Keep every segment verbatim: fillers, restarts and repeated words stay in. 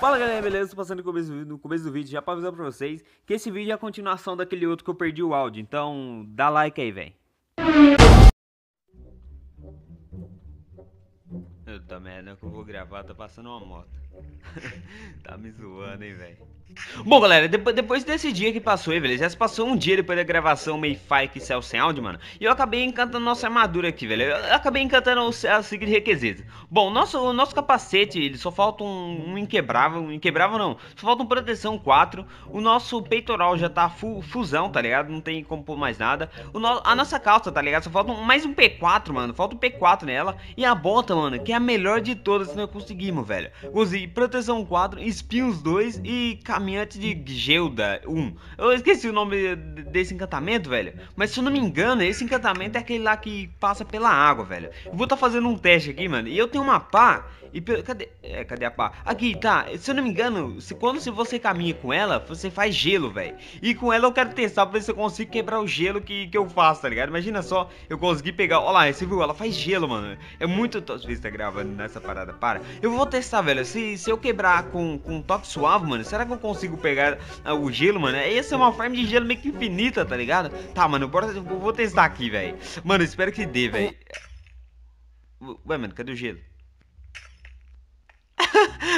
Fala galera, beleza? Tô passando no começo, no começo do vídeo já pra avisar pra vocês que esse vídeo é a continuação daquele outro que eu perdi o áudio, então dá like aí, véi. Puta merda, que eu vou gravar, tá passando uma moto. Tá me zoando, hein, velho. Bom, galera, depois, depois desse dia que passou, hein, velho, já se passou um dia depois da gravação meio fake que saiu sem áudio, mano. E eu acabei encantando nossa armadura aqui, velho. Eu acabei encantando a seguinte requisito. Bom, nosso, o nosso capacete, ele só falta um, um inquebrável, um inquebrável não. Só falta um proteção quatro. O nosso peitoral já tá fu, fusão, tá ligado? Não tem como pôr mais nada. O no, a nossa calça, tá ligado? Só falta um, mais um P quatro, mano. Falta um P quatro nela. E a bota, mano, que é a melhor de todas que nós conseguimos, velho. Consegui proteção quatro, espinhos dois e caminhante de Geuda um. Eu esqueci o nome desse encantamento, velho. Mas se eu não me engano, esse encantamento é aquele lá que passa pela água, velho. Eu vou estar tá fazendo um teste aqui, mano. E eu tenho uma pá. E cadê, é, cadê a pá? Aqui, tá. Se eu não me engano, se, quando se você caminha com ela, você faz gelo, velho. E com ela eu quero testar pra ver se eu consigo quebrar o gelo que, que eu faço, tá ligado? Imagina só, eu consegui pegar. Olha lá, você viu? Ela faz gelo, mano. É muito top. Você tá gravando nessa parada, para. Eu vou testar, velho. Se, se eu quebrar com, com um toque suave, mano, será que eu consigo pegar uh, o gelo, mano? Essa é uma farm de gelo meio que infinita, tá ligado? Tá, mano, bora, eu vou testar aqui, velho. Mano, espero que dê, velho. Ué, mano, cadê o gelo?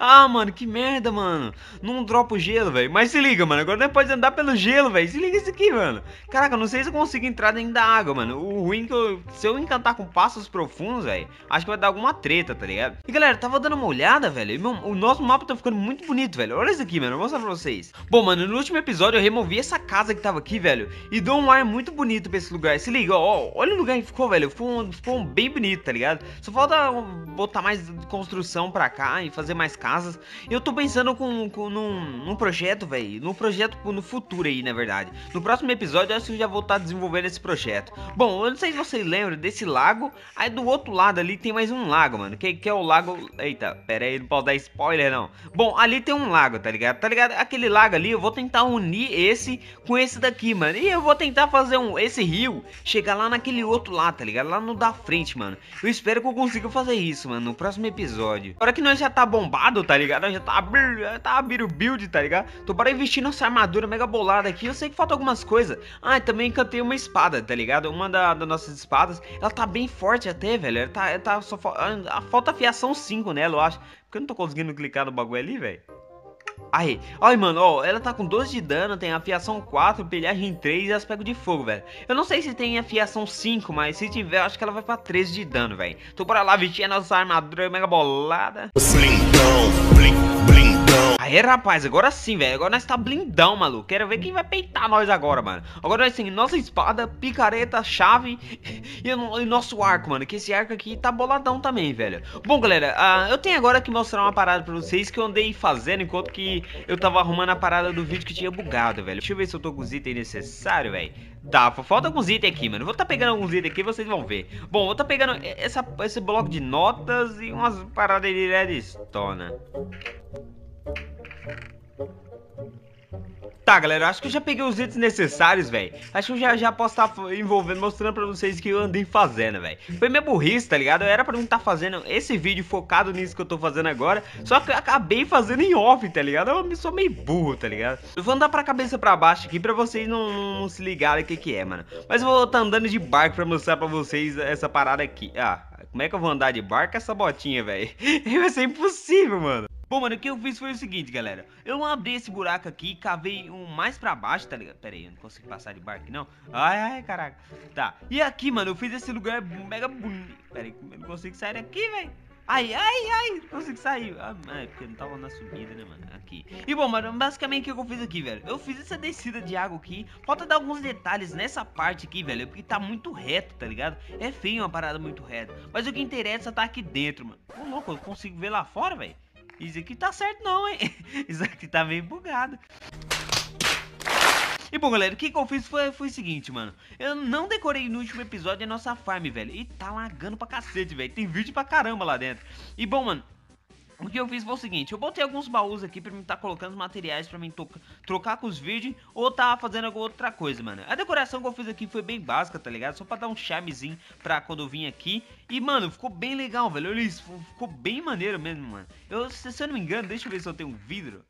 Ah, mano, que merda, mano. Não dropa o gelo, velho. Mas se liga, mano, agora não pode andar pelo gelo, velho. Se liga isso aqui, mano. Caraca, não sei se eu consigo entrar dentro da água, mano. O ruim é que eu, se eu encantar com passos profundos, velho, acho que vai dar alguma treta, tá ligado? E galera, tava dando uma olhada, velho, meu, o nosso mapa tá ficando muito bonito, velho. Olha isso aqui, mano, eu vou mostrar pra vocês. Bom, mano, no último episódio eu removi essa casa que tava aqui, velho, e dou um ar muito bonito pra esse lugar. Se liga, ó, olha o lugar que ficou, velho. Ficou um, ficou um bem bonito, tá ligado? Só falta botar mais construção pra cá e fazer mais casas. Eu tô pensando com, com, num, num projeto, velho. Num projeto no futuro aí, na verdade. No próximo episódio eu acho que eu já vou estar desenvolvendo esse projeto. Bom, eu não sei se vocês lembram desse lago. Aí do outro lado ali tem mais um lago, mano. Que, que é o lago... Eita, pera aí, não posso dar spoiler, não. Bom, ali tem um lago, tá ligado? Tá ligado? Aquele lago ali, eu vou tentar unir esse com esse daqui, mano. E eu vou tentar fazer um, esse rio chegar lá naquele outro lado, tá ligado? Lá no da frente, mano. Eu espero que eu consiga fazer isso, mano, no próximo episódio. Agora que nós já tá bombado, tá ligado? Já tá já tá abrindo o build, tá ligado? Tô para investir nossa armadura mega bolada aqui. Eu sei que falta algumas coisas. Ah, também encantei uma espada, tá ligado? Uma da, das nossas espadas. Ela tá bem forte até, velho. Ela tá, ela tá só a, a, falta afiação cinco nela, eu acho. Porque eu não tô conseguindo clicar no bagulho ali, velho. Aí, olha, mano, ó, ela tá com doze de dano, tem afiação quatro, pilhagem três e aspecto de fogo, velho. Eu não sei se tem afiação cinco, mas se tiver, acho que ela vai pra treze de dano, velho. Então bora lá vestir a nossa armadura mega bolada. Blindão, blim, blindão. Aí, rapaz, agora sim, velho. Agora nós tá blindão, maluco. Quero ver quem vai peitar nós agora, mano. Agora nós tem nossa espada, picareta, chave e o nosso arco, mano. Que esse arco aqui tá boladão também, velho. Bom, galera, uh, eu tenho agora que mostrar uma parada pra vocês que eu andei fazendo enquanto que eu tava arrumando a parada do vídeo que tinha bugado, velho. Deixa eu ver se eu tô com os itens necessários, velho. Tá, falta alguns itens aqui, mano. Vou tá pegando alguns itens aqui, vocês vão ver. Bom, vou tá pegando essa, esse bloco de notas e umas paradas de redstone. Tá, galera, acho que eu já peguei os itens necessários, velho. Acho que eu já, já posso estar envolvendo, mostrando pra vocês que eu andei fazendo, velho. Foi minha burrice, tá ligado? Eu era pra mim estar fazendo esse vídeo focado nisso que eu tô fazendo agora. Só que eu acabei fazendo em off, tá ligado? Eu sou meio burro, tá ligado? Eu vou andar pra cabeça pra baixo aqui pra vocês não, não, não se ligarem o que que é, mano. Mas eu vou estar andando de barco pra mostrar pra vocês essa parada aqui. Ah, como é que eu vou andar de barco com essa botinha, velho? Vai ser impossível, mano. Bom, mano, o que eu fiz foi o seguinte, galera. Eu abri esse buraco aqui, cavei um mais pra baixo, tá ligado? Pera aí, eu não consigo passar de barco, não. Ai, ai, caraca. Tá, e aqui, mano, eu fiz esse lugar mega bonito. Pera aí, eu não consigo sair daqui, velho. Ai, ai, ai, não consigo sair. Ai, porque eu não tava na subida, né, mano? Aqui. E bom, mano, basicamente o que eu fiz aqui, velho? Eu fiz essa descida de água aqui. Falta dar alguns detalhes nessa parte aqui, velho. Porque tá muito reto, tá ligado? É feio uma parada muito reta. Mas o que interessa tá aqui dentro, mano. Ô, louco, eu consigo ver lá fora, velho? Isso aqui tá certo não, hein? Isso aqui tá meio bugado. E bom, galera, o que, que eu fiz foi, foi o seguinte, mano. Eu não decorei no último episódio a nossa farm, velho. E tá lagando pra cacete, velho. Tem vídeo pra caramba lá dentro. E bom, mano, O que eu fiz foi o seguinte, eu botei alguns baús aqui pra mim tá colocando os materiais pra mim trocar com os virgens ou tá fazendo alguma outra coisa, mano. A decoração que eu fiz aqui foi bem básica, tá ligado? Só pra dar um charmezinho pra quando eu vim aqui. E, mano, ficou bem legal, velho. Olha isso, ficou bem maneiro mesmo, mano. Eu, se, se eu não me engano, deixa eu ver se eu tenho um vidro.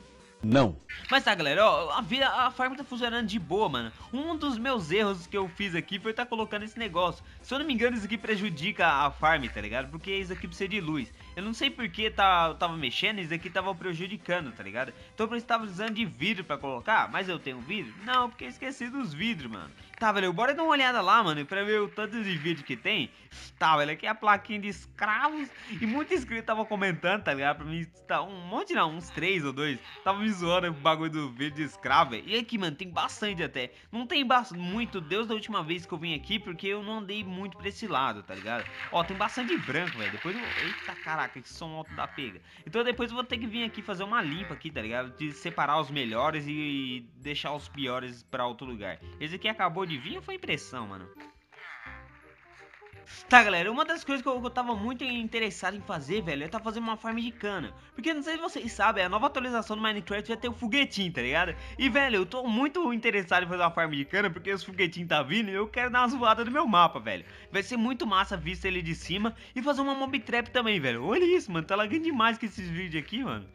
Não. Mas tá, galera, ó, a, vida, a farm tá funcionando de boa, mano. Um dos meus erros que eu fiz aqui foi tá colocando esse negócio. Se eu não me engano, isso aqui prejudica a farm, tá ligado? Porque isso aqui precisa de luz. Eu não sei porque tá, eu tava mexendo, isso aqui tava prejudicando, tá ligado? Então eu estava precisando de vidro pra colocar, mas eu tenho vidro? Não, porque eu esqueci dos vidros, mano. Tá, velho, bora dar uma olhada lá, mano, pra ver o tanto de vídeo que tem. Tá, velho, aqui é a plaquinha de escravos. E muito inscrito tava comentando, tá ligado? Pra mim, tá um monte não, uns três ou dois. Tava me zoando com o bagulho do vídeo de escravo, velho. E aqui, mano, tem bastante até. Não tem muito, Deus, da última vez que eu vim aqui, porque eu não andei muito pra esse lado, tá ligado? Ó, tem bastante branco, velho. Depois eu... Eita, caraca, que som alto da pega. Então depois eu vou ter que vir aqui fazer uma limpa aqui, tá ligado? De separar os melhores e deixar os piores pra outro lugar. Esse aqui acabou de vinho foi impressão, mano. Tá, galera, uma das coisas que eu, que eu tava muito interessado em fazer, velho, é tá fazendo uma farm de cana. Porque, não sei se vocês sabem, a nova atualização do Minecraft vai ter um foguetinho, tá ligado? E, velho, eu tô muito interessado em fazer uma farm de cana, porque os foguetinhos tá vindo e eu quero dar uma zoada no meu mapa, velho. Vai ser muito massa vista ele de cima e fazer uma mob trap também, velho. Olha isso, mano, tá lagando demais com esses vídeos aqui, mano.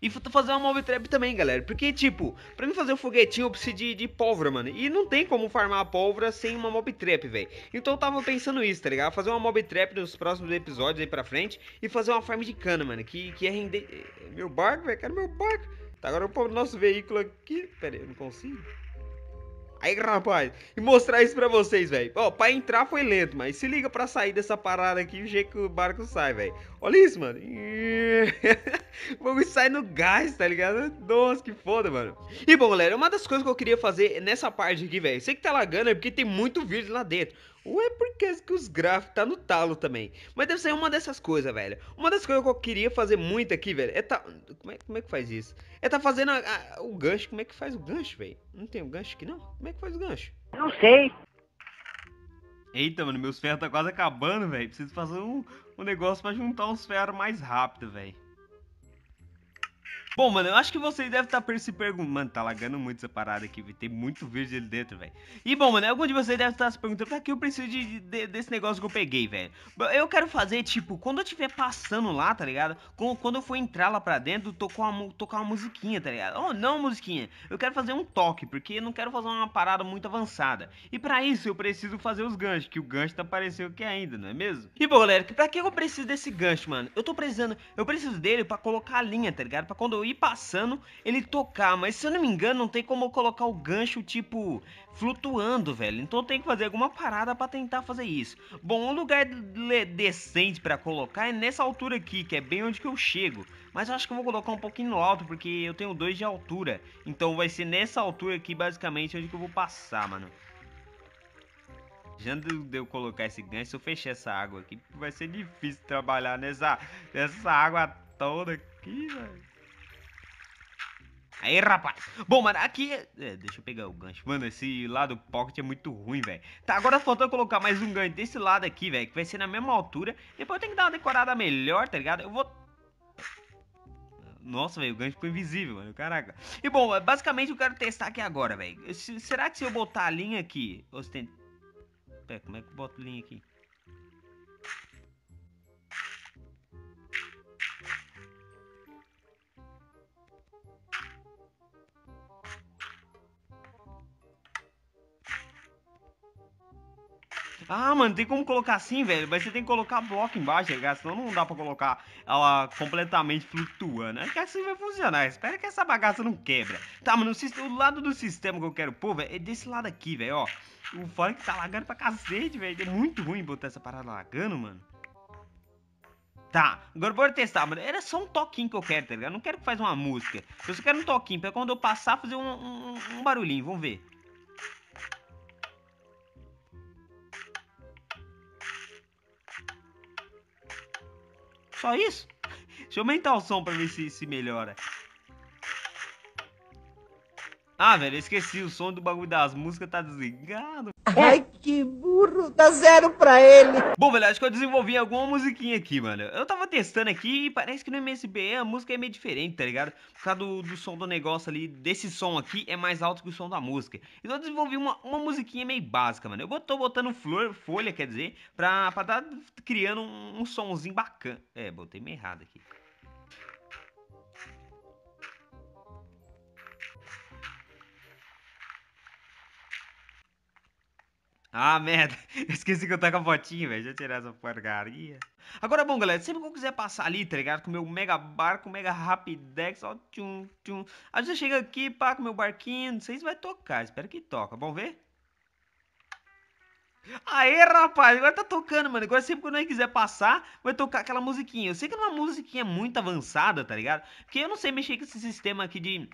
E tô fazendo uma mob trap também, galera. Porque, tipo, pra mim fazer um foguetinho eu preciso de, de pólvora, mano. E não tem como farmar a pólvora sem uma mob trap, velho. Então eu tava pensando isso, tá ligado? Fazer uma mob trap nos próximos episódios aí pra frente. E fazer uma farm de cana, mano. Que, que é render... Meu barco, velho. Quero meu barco. Tá, agora eu pôr o nosso veículo aqui. Pera aí, eu não consigo. Aí, rapaz, e mostrar isso pra vocês, velho. Ó, pra entrar foi lento, mas se liga pra sair dessa parada aqui, o jeito que o barco sai, velho. Olha isso, mano. O bagulho sai no gás, tá ligado? Nossa, que foda, mano. E bom, galera, uma das coisas que eu queria fazer nessa parte aqui, velho. Sei que tá lagando, é porque tem muito vídeo lá dentro. Ou é porque é que os gráficos tá no talo também. Mas deve ser uma dessas coisas, velho. Uma das coisas que eu queria fazer muito aqui, velho, é tá... Como é, como é que faz isso? É tá fazendo a, a, o gancho. Como é que faz o gancho, velho? Não tem um gancho aqui, não? Como é que faz o gancho? Não sei. Eita, mano, meus ferros tá quase acabando, velho. Preciso fazer um, um negócio pra juntar uns ferros mais rápido, velho. Bom, mano, eu acho que vocês devem estar se perguntando... Mano, tá lagando muito essa parada aqui, véio. Tem muito verde ali dentro, velho. E, bom, mano, algum de vocês deve estar se perguntando... Pra que eu preciso de, de, desse negócio que eu peguei, velho? Eu quero fazer, tipo, quando eu estiver passando lá, tá ligado? Quando eu for entrar lá pra dentro, tocar uma, tocar uma musiquinha, tá ligado? Oh, não musiquinha. Eu quero fazer um toque, porque eu não quero fazer uma parada muito avançada. E pra isso, eu preciso fazer os ganchos, que o gancho tá aparecendo aqui ainda, não é mesmo? E, bom, galera, pra que eu preciso desse gancho, mano? Eu tô precisando... Eu preciso dele pra colocar a linha, tá ligado? Pra quando eu ir passando, ele tocar, mas se eu não me engano, não tem como eu colocar o gancho, tipo, flutuando, velho. Então tem que fazer alguma parada pra tentar fazer isso. Bom, um lugar decente pra colocar é nessa altura aqui, que é bem onde que eu chego. Mas eu acho que eu vou colocar um pouquinho alto, porque eu tenho dois de altura. Então vai ser nessa altura aqui, basicamente, onde que eu vou passar, mano. Já de eu colocar esse gancho, se eu fechar essa água aqui, vai ser difícil trabalhar nessa, nessa água toda aqui, velho. Aí, rapaz. Bom, mano, aqui... É, deixa eu pegar o gancho. Mano, esse lado pocket é muito ruim, velho. Tá, agora faltou colocar mais um gancho desse lado aqui, velho. Que vai ser na mesma altura. Depois eu tenho que dar uma decorada melhor, tá ligado? Eu vou... Nossa, velho, o gancho ficou invisível, mano. Caraca. E, bom, basicamente eu quero testar aqui agora, velho. Será que se eu botar a linha aqui... Ostenta... Pera, como é que eu boto a linha aqui? Ah, mano, tem como colocar assim, velho. Mas você tem que colocar bloco embaixo, tá ligado? Senão não dá pra colocar ela completamente flutuando. Acho que assim vai funcionar. Espero que essa bagaça não quebra. Tá, mano, o lado do sistema que eu quero pôr, velho, é desse lado aqui, velho, ó. O fora que tá lagando pra cacete, velho. É muito ruim botar essa parada lagando, mano. Tá, agora bora testar, mano. Era só um toquinho que eu quero, tá ligado? Eu não quero que faça uma música. Eu só quero um toquinho, pra quando eu passar fazer um, um, um barulhinho. Vamos ver. Só isso? Deixa eu aumentar o som pra ver se, se melhora. Ah, velho, eu esqueci. O som do bagulho das músicas tá desligado. Ai, que burro, dá zero pra ele. Bom, velho, acho que eu desenvolvi alguma musiquinha aqui, mano. Eu tava testando aqui e parece que no M S B a música é meio diferente, tá ligado? Por causa do, do som do negócio ali, desse som aqui é mais alto que o som da música. Então eu desenvolvi uma, uma musiquinha meio básica, mano. Eu tô botando flor, folha, quer dizer, pra, pra tá criando um, um somzinho bacana. É, botei meio errado aqui. Ah, merda, esqueci que eu tava com a fotinha, velho, deixa eu tirar essa porcaria. Agora, bom, galera, sempre que eu quiser passar ali, tá ligado, com o meu mega barco, mega rapidex, ó, tchum, tchum. Aí você chega aqui, pá, com o meu barquinho, não sei se vai tocar, espero que toca, vamos ver? Aê, rapaz, agora tá tocando, mano. Agora sempre que eu não quiser passar, vai tocar aquela musiquinha. Eu sei que é uma musiquinha muito avançada, tá ligado, porque eu não sei mexer com esse sistema aqui de...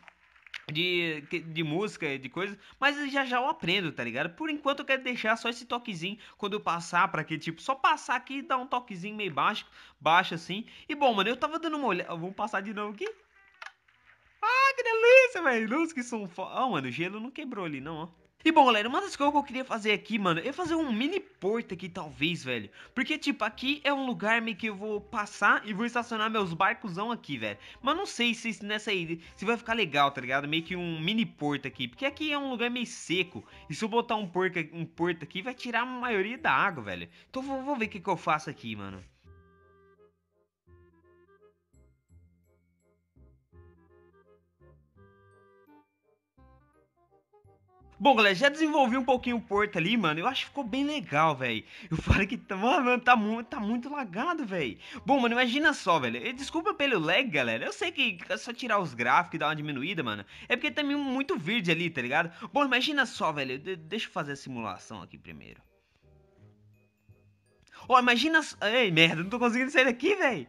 De, de música, de coisa, mas já já eu aprendo, tá ligado? Por enquanto eu quero deixar só esse toquezinho quando eu passar pra que, tipo, só passar aqui e dar um toquezinho meio baixo, baixo assim. E bom, mano, eu tava dando uma olhada, vamos passar de novo aqui. Ah, que delícia, velho, luz que som foda. Ah, mano, o gelo não quebrou ali, não, ó. E bom, galera, uma das coisas que eu queria fazer aqui, mano, é fazer um mini porto aqui, talvez, velho. Porque, tipo, aqui é um lugar meio que eu vou passar e vou estacionar meus barcozão aqui, velho. Mas não sei se nessa aí, se vai ficar legal, tá ligado? Meio que um mini porto aqui, porque aqui é um lugar meio seco. E se eu botar um porto, um porto aqui, vai tirar a maioria da água, velho. Então vou, vou ver o que que eu faço aqui, mano. Bom, galera, já desenvolvi um pouquinho o porto ali, mano. Eu acho que ficou bem legal, velho. Eu falei que tá, mano, tá, muito, tá muito lagado, velho. Bom, mano, imagina só, velho. Desculpa pelo lag, galera. Eu sei que é só tirar os gráficos e dar uma diminuída, mano. É porque tá muito verde ali, tá ligado? Bom, imagina só, velho. De deixa eu fazer a simulação aqui primeiro. Ó, oh, imagina... Ei, merda, não tô conseguindo sair daqui, velho.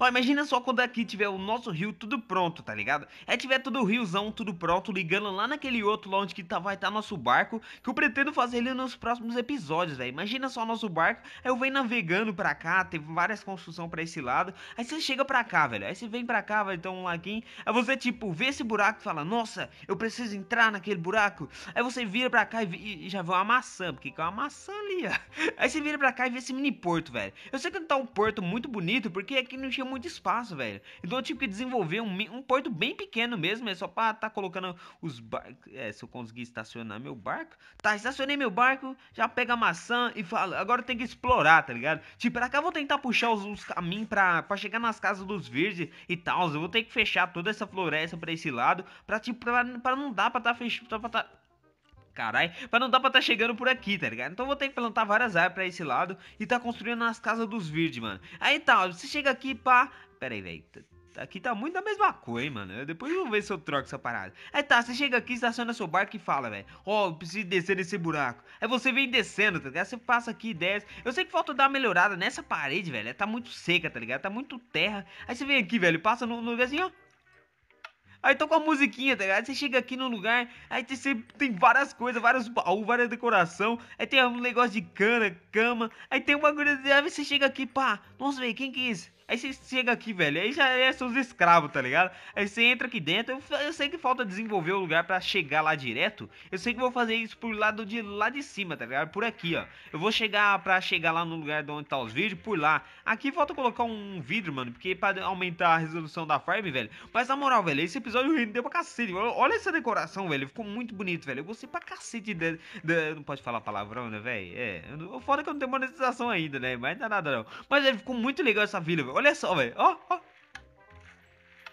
Ó, imagina só quando aqui tiver o nosso rio tudo pronto, tá ligado? É tiver todo o riozão tudo pronto, ligando lá naquele outro lá onde que tá, vai estar tá nosso barco, que eu pretendo fazer ele nos próximos episódios, velho. Imagina só nosso barco, aí eu venho navegando pra cá, teve várias construções pra esse lado, aí você chega pra cá, velho, aí você vem pra cá, vai ter um laguinho, aí você tipo, vê esse buraco e fala, nossa, eu preciso entrar naquele buraco, aí você vira pra cá e, e já vê uma maçã, porque é uma maçã ali, ó. Aí você vira pra cá e vê esse mini porto, velho. Eu sei que não tá um porto muito bonito, porque aqui não tinha muito espaço, velho. Então eu tive que desenvolver um, um porto bem pequeno mesmo, é só pra tá colocando os barcos. É, se eu conseguir estacionar meu barco. Tá, estacionei meu barco, já pega a maçã e fala, agora tem que explorar, tá ligado? Tipo, pra cá eu vou tentar puxar os, os caminhos pra, pra chegar nas casas dos verdes e tal. Eu vou ter que fechar toda essa floresta pra esse lado, pra tipo, pra, pra não dar pra tá fechando, pra tá... Caralho, mas não dá pra tá chegando por aqui, tá ligado? Então eu vou ter que plantar várias áreas pra esse lado e tá construindo nas casas dos verdes, mano. Aí tá, você chega aqui pra... Pera aí, velho. Aqui tá muito da mesma coisa, hein, mano. Eu depois eu vou ver se eu troco essa parada. Aí tá, você chega aqui, estaciona seu barco e fala, velho, ó, eu preciso descer nesse buraco. Aí você vem descendo, tá ligado? Você passa aqui e desce. Eu sei que falta dar uma melhorada nessa parede, velho. Tá muito seca, tá ligado? Tá muito terra. Aí você vem aqui, velho, passa no, no lugarzinho, ó. Aí toca uma musiquinha, tá ligado? Aí você chega aqui no lugar, aí você tem várias coisas, vários baús, várias decoração. Aí tem um negócio de cana, cama. Aí tem uma coisa, aí você chega aqui, pá. Nossa, velho, quem que é isso? Aí você chega aqui, velho, aí já é seus escravos, tá ligado? Aí você entra aqui dentro, eu, eu sei que falta desenvolver o lugar pra chegar lá direto. Eu sei que vou fazer isso por lado de lá de cima, tá ligado? Por aqui, ó. Eu vou chegar pra chegar lá no lugar de onde tá os vídeos, por lá. Aqui falta colocar um vidro, mano, porque pra aumentar a resolução da farm, velho. Mas na moral, velho, esse episódio rendeu pra cacete. Olha essa decoração, velho, ficou muito bonito, velho. Eu gostei pra cacete de, de... Não pode falar palavrão, né, velho? É, o foda é que eu não tenho monetização ainda, né? Mas não dá nada, não. Mas, velho, ficou muito legal essa vila, velho. Olha só, velho, ó, ó.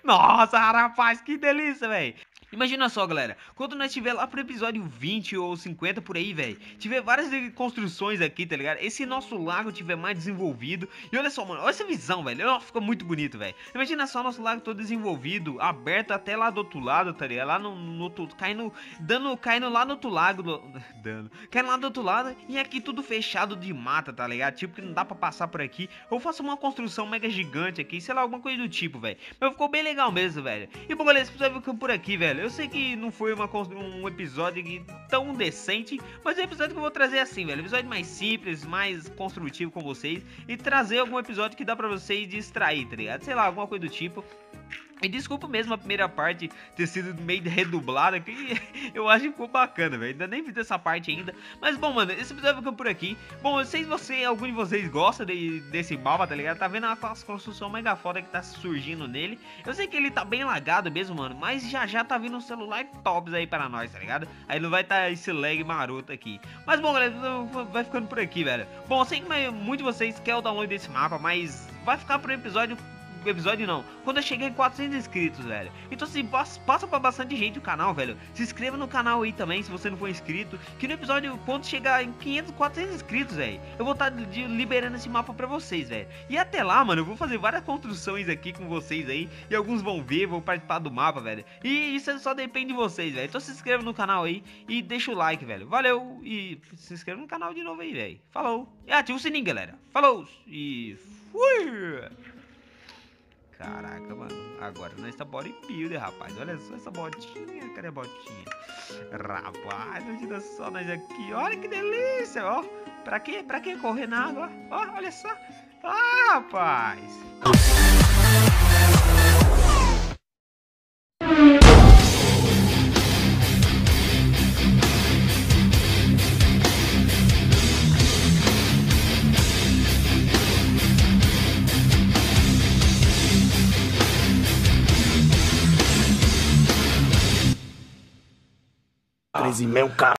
Nossa, rapaz, que delícia, velho. Imagina só, galera, quando nós tiver lá pro episódio vinte ou cinquenta por aí, velho, tiver várias construções aqui, tá ligado? Esse nosso lago tiver mais desenvolvido. E olha só, mano, olha essa visão, velho. Nossa, ficou muito bonito, velho. Imagina só nosso lago todo desenvolvido, aberto até lá do outro lado, tá ligado? Lá no, no outro, caindo, dando, caindo lá no outro lago, do, dando, caindo lá do outro lado. E aqui tudo fechado de mata, tá ligado? Tipo que não dá pra passar por aqui. Eu faço uma construção mega gigante aqui, sei lá, alguma coisa do tipo, velho. Mas ficou bem legal mesmo, velho. E bom, galera, esse episódio ficou por aqui, velho. Eu sei que não foi uma, um episódio tão decente, mas é um episódio que eu vou trazer assim, velho. Um episódio mais simples, mais construtivo com vocês. E trazer algum episódio que dá pra vocês distrair, tá ligado? Sei lá, alguma coisa do tipo. E desculpa mesmo a primeira parte ter sido meio redublada, que eu acho que ficou bacana, velho. Ainda nem fiz essa parte ainda. Mas, bom, mano, esse episódio ficou por aqui. Bom, eu sei se você, algum de vocês gosta de, desse mapa, tá ligado? Tá vendo a construção mega foda que tá surgindo nele. Eu sei que ele tá bem lagado mesmo, mano, mas já já tá vindo um celular tops aí pra nós, tá ligado? Aí não vai tá esse lag maroto aqui. Mas, bom, galera, vai ficando por aqui, velho. Bom, eu sei que muitos de vocês querem o download desse mapa, mas vai ficar pro episódio... episódio não, quando eu cheguei em quatrocentos inscritos, velho. Então assim, passa pra bastante gente o canal, velho, se inscreva no canal aí também, se você não for inscrito, que no episódio, quando chegar em quinhentos, quatrocentos inscritos, velho, eu vou estar liberando esse mapa pra vocês, velho. E até lá, mano, eu vou fazer várias construções aqui com vocês aí, e alguns vão ver, vão participar do mapa, velho, e isso só depende de vocês, velho. Então se inscreva no canal aí e deixa o like, velho, valeu, e se inscreva no canal de novo aí, velho, falou, e ativa o sininho, galera, falou, e fui! Caraca, mano, agora nós tá bodybuilder, rapaz. Olha só essa botinha, cadê a botinha? Rapaz, olha só nós aqui, olha que delícia, ó. Pra quê? Pra quê? Correr na água, ó, olha só. Ah, rapaz. treze e meio, cara.